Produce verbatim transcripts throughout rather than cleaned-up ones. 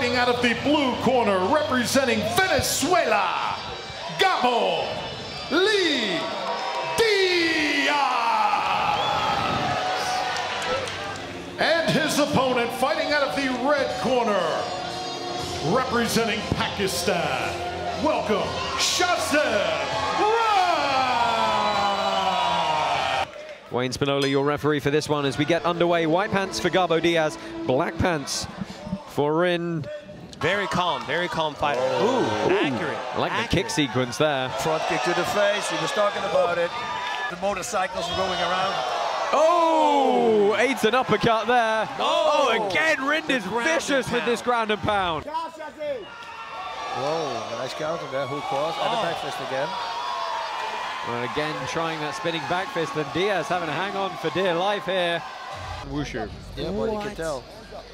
fighting out of the blue corner, representing Venezuela, Gabo Diaz. And his opponent fighting out of the red corner, representing Pakistan, welcome, Shahzaib Rindh. Wayne Spinola, your referee for this one, as we get underway. White pants for Gabo Diaz, black pants for Rindh. Very calm, very calm fighter. Ooh, Ooh. accurate. I like accurate. the kick sequence there. Front kick to the face, he was talking about it. The motorcycles were going around. Oh, aids an uppercut there. Oh, oh again, Rindh is vicious with this ground and pound. Whoa, nice counter there, hook cross, and a back fist again. Well, again, trying that spinning back fist, and Diaz having to hang on for dear life here. Wushu. Yeah, well, you can tell.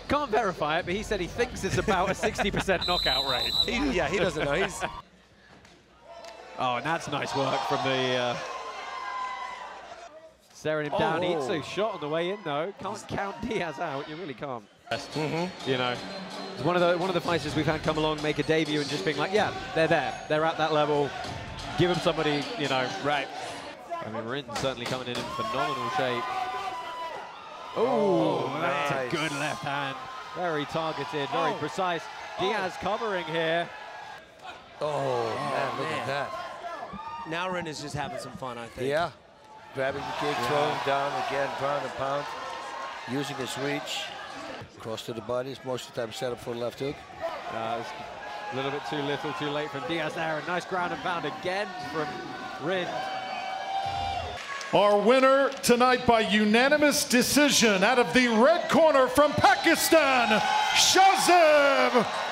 Can't verify it, but he said he thinks it's about a sixty percent knockout rate. He, yeah, he doesn't know. He's... Oh, and that's nice work from the... Uh... Staring him oh, down. Whoa. He eats a shot on the way in, though. Can't count Diaz out. You really can't. Mm-hmm. You know, it's one of the one of the fighters we've had come along, make a debut, and just being like, yeah, they're there. They're at that level. Give him somebody, you know, right. I mean, Rindh certainly coming in in phenomenal shape. Oh, oh that's nice. A good left hand. Very targeted, very oh. precise. Diaz oh. covering here. Oh, oh man, look man. at that. Now Rindh is just having some fun, I think. Yeah, grabbing the kick, yeah. throwing down again, pound and pound, using his reach. Cross to the body, it's most of the time set up for the left hook. Uh, A little bit too little, too late from Diaz there. A nice ground and pound again from Rindh. Our winner tonight by unanimous decision out of the red corner from Pakistan, Shahzaib.